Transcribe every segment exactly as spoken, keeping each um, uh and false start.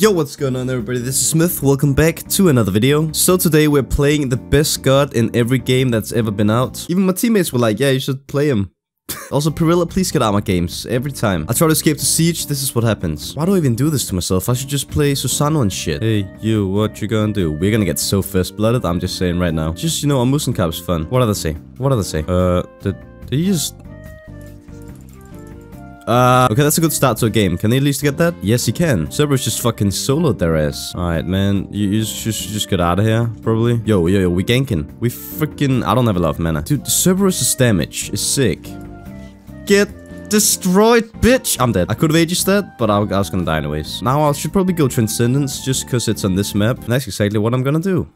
Yo, what's going on everybody, this is Myth, welcome back to another video. So today we're playing the best god in every game that's ever been out. Even my teammates were like, yeah, you should play him. Also, Perilla, please get out of my games, every time. I try to escape the siege, this is what happens. Why do I even do this to myself? I should just play Susano and shit. Hey, you, what you gonna do? We're gonna get so first-blooded, I'm just saying right now. Just, you know, a Musencap's fun. What do they say? What do they say? Uh, did, did you just... Uh, okay, that's a good start to a game. Can they at least get that? Yes, he can. Cerberus just fucking soloed their ass. Alright, man. You, you just, just, just get out of here, probably. Yo, yo, yo, we ganking. We freaking... I don't have a lot of mana. Dude, Cerberus' damage is sick. Get destroyed, bitch! I'm dead. I could've ages that, but I, I was gonna die anyways. Now I should probably go Transcendence, just because it's on this map. And that's exactly what I'm gonna do.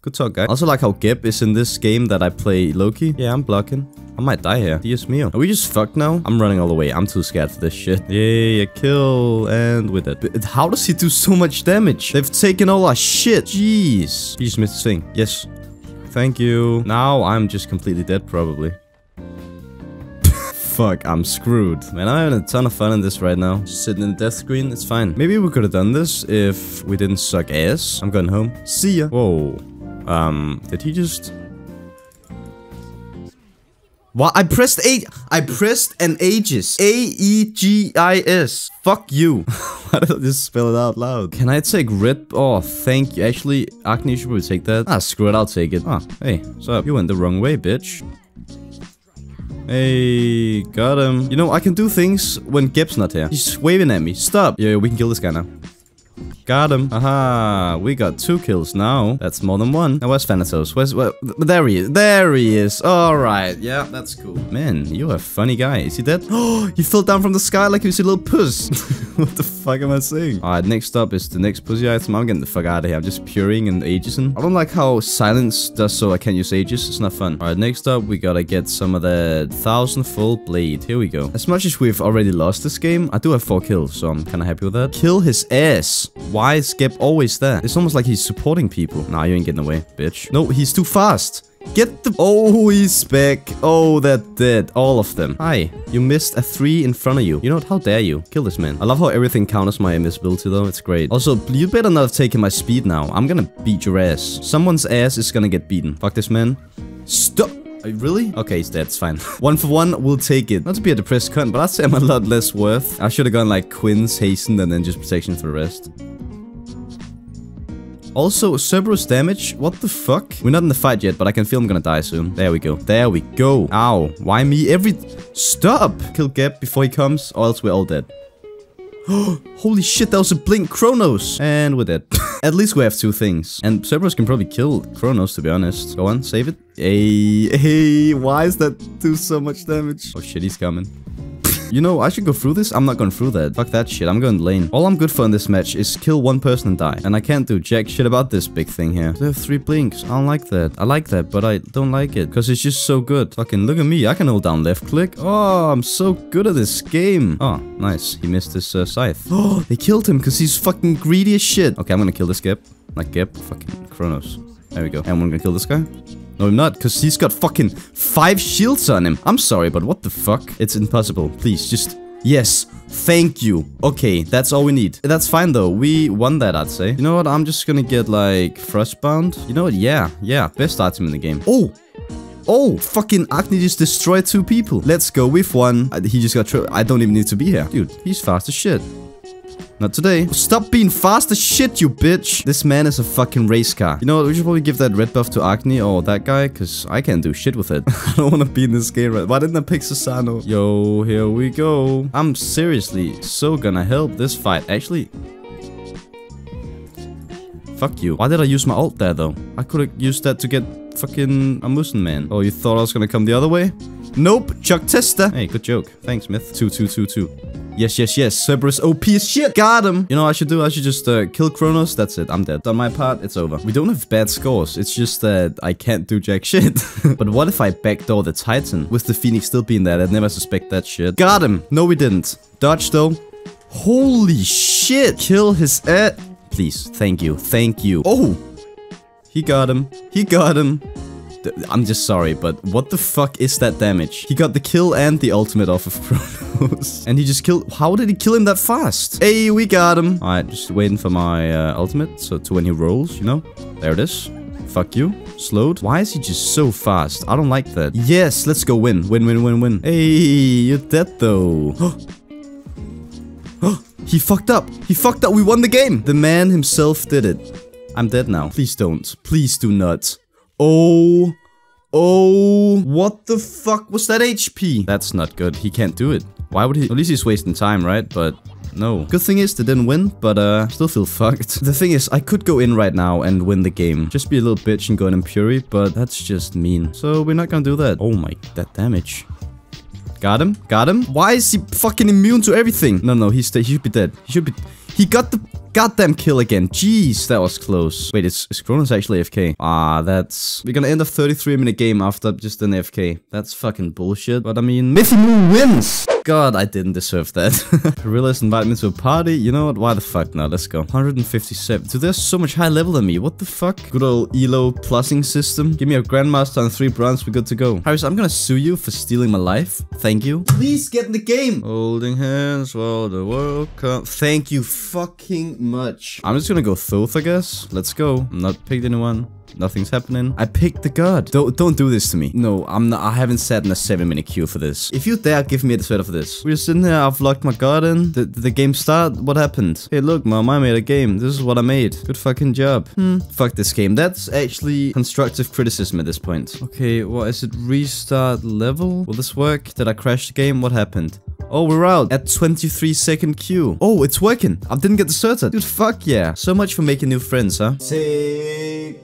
Good talk, guys. I also like how Geb is in this game that I play Loki. Yeah, I'm blocking. I might die here. Dios mio. Are we just fucked now? I'm running all the way. I'm too scared for this shit. Yeah, kill. And with it. But how does he do so much damage? They've taken all our shit. Jeez. He just missed his thing. Yes. Thank you. Now I'm just completely dead, probably. Fuck, I'm screwed. Man, I'm having a ton of fun in this right now. Just sitting in the death screen. It's fine. Maybe we could have done this if we didn't suck ass. I'm going home. See ya. Whoa. Um, did he just... What? I pressed A- I pressed an Aegis. A E G I S. Fuck you. Why did I just spell it out loud? Can I take red? Oh, thank you. Actually, Agni, should we take that? Ah, screw it. I'll take it. Ah, hey. So you went the wrong way, bitch. Hey, got him. You know, I can do things when Geb's not here. He's waving at me. Stop. Yeah, we can kill this guy now. Got him. Aha, we got two kills now. That's more than one. Now, where's Thanatos? Where's... Where, there he is. There he is. Alright, yeah, that's cool. Man, you're a funny guy. Is he dead? Oh, he fell down from the sky like he was a little puss. What the fuck am I saying? Alright, next up is the next pussy item. I'm getting the fuck out of here. I'm just puring and aegising. I don't like how silence does so I can't use aegis. It's not fun. Alright, next up, we gotta get some of the thousand-fold blade. Here we go. As much as we've already lost this game, I do have four kills, so I'm kinda happy with that. Kill his ass. Why is Geb always there? It's almost like he's supporting people. Nah, you ain't getting away, bitch. No, he's too fast. Get the... Oh, he's back. Oh, they're dead. All of them. Hi. You missed a three in front of you. You know what? How dare you? Kill this man. I love how everything counters my invisibility, though. It's great. Also, you better not have taken my speed now. I'm gonna beat your ass. Someone's ass is gonna get beaten. Fuck this man. Stop. Really? Okay, he's dead. It's fine. One for one, we'll take it. Not to be a depressed cunt, but I'd say I'm a lot less worth. I should have gone like Quinn's, Hasten, and then just protection for the rest. Also, Cerberus damage? What the fuck? We're not in the fight yet, but I can feel I'm gonna die soon. There we go. There we go. Ow. Why me every... Stop! Kill Geb before he comes, or else we're all dead. Holy shit, that was a blink Kronos! And we're dead. At least we have two things. And Cerberus can probably kill Kronos, to be honest. Go on, save it. Hey, hey, why is that do so much damage? Oh shit, he's coming. You know, I should go through this. I'm not going through that. Fuck that shit. I'm going lane. All I'm good for in this match is kill one person and die. And I can't do jack shit about this big thing here. They have three blinks. I don't like that. I like that, but I don't like it. Because it's just so good. Fucking look at me. I can hold down left click. Oh, I'm so good at this game. Oh, nice. He missed his uh, scythe. Oh, they killed him because he's fucking greedy as shit. Okay, I'm going to kill this Geb. Not Geb. Fucking Kronos. There we go. And we're going to kill this guy. No, I'm not, because he's got fucking five shields on him. I'm sorry, but what the fuck? It's impossible. Please, just... Yes. Thank you. Okay, that's all we need. That's fine, though. We won that, I'd say. You know what? I'm just gonna get, like, Frostbound. You know what? Yeah, yeah. Best item in the game. Oh! Oh, fucking Agni just destroyed two people. Let's go with one. I, he just got... Tri I don't even need to be here. Dude, he's fast as shit. Not today. Stop being fast as shit, you bitch. This man is a fucking race car. You know what? We should probably give that red buff to Agni or that guy, because I can't do shit with it. I don't want to be in this game right. Why didn't I pick Susano? Yo, here we go. I'm seriously so gonna help this fight. Actually... Fuck you. Why did I use my ult there, though? I could've used that to get fucking a Musen man. Oh, you thought I was gonna come the other way? Nope. Chuck Testa. Hey, good joke. Thanks, Myth. Two, two, two, two. Yes, yes, yes. Cerberus O P as shit. Got him. You know what I should do? I should just uh, kill Kronos. That's it. I'm dead. Done my part. It's over. We don't have bad scores. It's just that I can't do jack shit. But what if I backdoor the Titan? With the Phoenix still being there, I'd never suspect that shit. Got him. No, we didn't. Dodge, though. Holy shit. Kill his ass. Please. Thank you. Thank you. Oh. He got him. He got him. I'm just sorry, but what the fuck is that damage? He got the kill and the ultimate off of Kronos. And he just killed... How did he kill him that fast? Hey, we got him. All right, just waiting for my uh, ultimate. So to when he rolls, you know? There it is. Fuck you. Slowed. Why is he just so fast? I don't like that. Yes, let's go win. Win, win, win, win. Hey, you're dead though. Oh, he fucked up. He fucked up. We won the game. The man himself did it. I'm dead now. Please don't. Please do not. Oh. Oh. What the fuck was that H P? That's not good. He can't do it. Why would he? At least he's wasting time, right? But... no. Good thing is, they didn't win, but uh, still feel fucked. The thing is, I could go in right now and win the game. Just be a little bitch and go in and Fury, but that's just mean. So we're not gonna do that. Oh my, that damage. Got him, got him. Why is he fucking immune to everything? No, no, he's he should be dead. He should be- He got the goddamn kill again. Jeez, that was close. Wait, is, is Kronos actually A F K? Ah, that's... We're gonna end a thirty-three minute game after just an A F K. That's fucking bullshit. But I mean... MythyMoo wins! God, I didn't deserve that. Perilla's invited me to a party. You know what? Why the fuck not? Let's go. one hundred fifty-seven. Dude, they're so much high level than me. What the fuck? Good old E L O plussing system. Give me a Grandmaster and three bronze. We're good to go. Harris, I'm gonna sue you for stealing my life. Thank you. Please get in the game. Holding hands while the world comes. Thank you fucking much. I'm just gonna go Thoth, I guess. Let's go. I'm not picked anyone. Nothing's happening. I picked the god. Don't don't do this to me. No, I'm not. I haven't sat in a seven minute queue for this. If you dare, give me a sweat of this. We're sitting here. I've locked my garden. Did the, the game start? What happened? Hey, look, mom. I made a game. This is what I made. Good fucking job. Hmm. Fuck this game. That's actually constructive criticism at this point. Okay. Well, is it restart level? Will this work? Did I crash the game? What happened? Oh, we're out at twenty-three second queue. Oh, it's working. I didn't get deserted. Dude, fuck yeah. So much for making new friends, huh? Take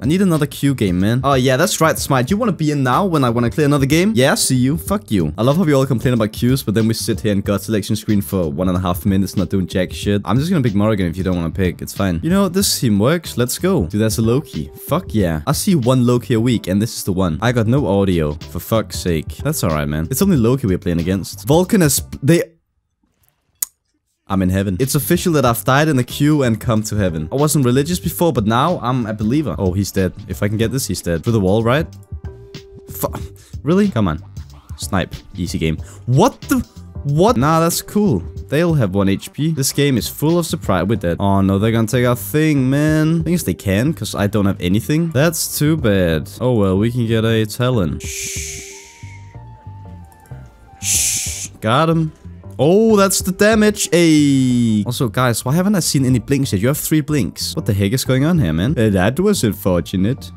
I need another queue game, man. Oh, yeah, that's right, Smite. You want to be in now when I want to clear another game? Yeah, see you. Fuck you. I love how we all complain about queues, but then we sit here and God selection screen for one and a half minutes not doing jack shit. I'm just going to pick Morrigan if you don't want to pick. It's fine. You know, this team works. Let's go. Dude, that's a Loki. Fuck yeah. I see one Loki a week, and this is the one. I got no audio. For fuck's sake. That's all right, man. It's only Loki we're playing against. Vulcan has... They... I'm in heaven. It's official that I've died in the queue and come to heaven. I wasn't religious before, but now I'm a believer. Oh, he's dead. If I can get this, he's dead. Through the wall, right? Fuck. Really? Come on. Snipe. Easy game. What the? What? Nah, that's cool. They'll have one H P. This game is full of surprise. We're dead. Oh no, they're gonna take our thing, man. Thing is they can, because I don't have anything. That's too bad. Oh well, we can get a Talon. Shh. Shh. Got him. Oh, that's the damage. Ayy. Also, guys, why haven't I seen any blinks yet? You have three blinks. What the heck is going on here, man? Uh, that was unfortunate.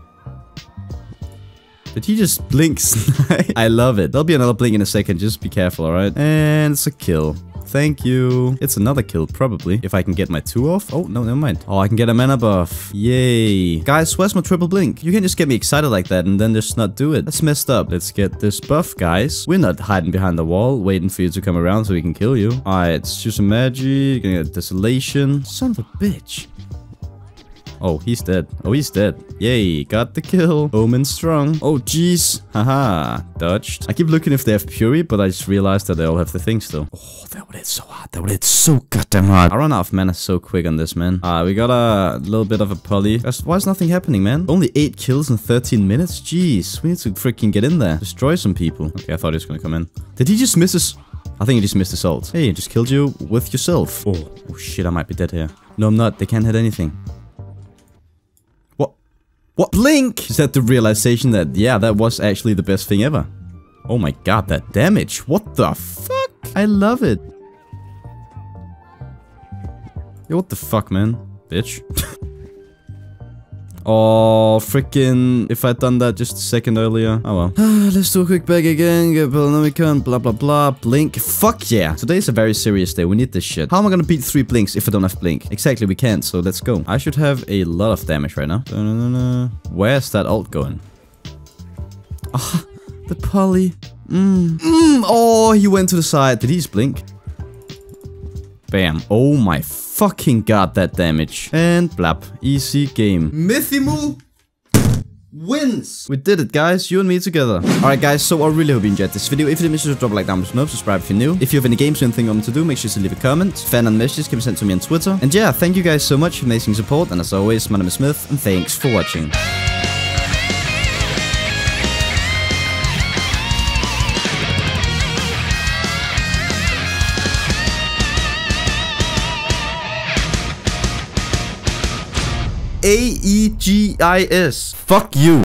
Did he just blink snipe? I love it. There'll be another blink in a second. Just be careful, all right? And it's a kill. Thank you. It's another kill, probably. If I can get my two off. Oh, no, never mind. Oh, I can get a mana buff. Yay. Guys, where's my triple blink? You can just get me excited like that and then just not do it. That's messed up. Let's get this buff, guys. We're not hiding behind the wall, waiting for you to come around so we can kill you. All right, let's choose a magic. Gonna get desolation. Son of a bitch. Oh, he's dead. Oh, he's dead. Yay, got the kill. Omen strong. Oh, jeez. Haha, dodged. I keep looking if they have Fury, but I just realized that they all have the things, though. Oh, that would hit so hard. That would hit so goddamn hard. I run out of mana so quick on this, man. Ah, uh, we got a little bit of a poly. That's, why is nothing happening, man? Only eight kills in thirteen minutes? Jeez, we need to freaking get in there. Destroy some people. Okay, I thought he was gonna come in. Did he just miss his... I think he just missed his ult. Hey, he just killed you with yourself. Oh, oh shit, I might be dead here. No, I'm not. They can't hit anything. What? Blink! Is that the realization that, yeah, that was actually the best thing ever? Oh my god, that damage. What the fuck? I love it. Yo, what the fuck, man? Bitch. Oh, freaking. If I'd done that just a second earlier. Oh well. Let's do a quick back again. Get Polynomicon. Blah, blah, blah. Blink. Fuck yeah. Today's a very serious day. We need this shit. How am I gonna beat three blinks if I don't have blink? Exactly, we can't. So let's go. I should have a lot of damage right now. Da-na-na-na. Where's that ult going? Ah, oh, the poly. Mm. Mm. Oh, he went to the side. Did he just blink? Bam. Oh my fucking god, that damage. And blap. Easy game. MythyMoo wins. We did it, guys. You and me together. Alright, guys. So I really hope you enjoyed this video. If you did, make sure to drop a like down below. Subscribe if you're new. If you have any games or anything you want me to do, make sure to leave a comment. Fan and messages can be sent to me on Twitter. And yeah, thank you guys so much for amazing support. And as always, my name is Myth, and thanks for watching. A E G I S. Fuck you.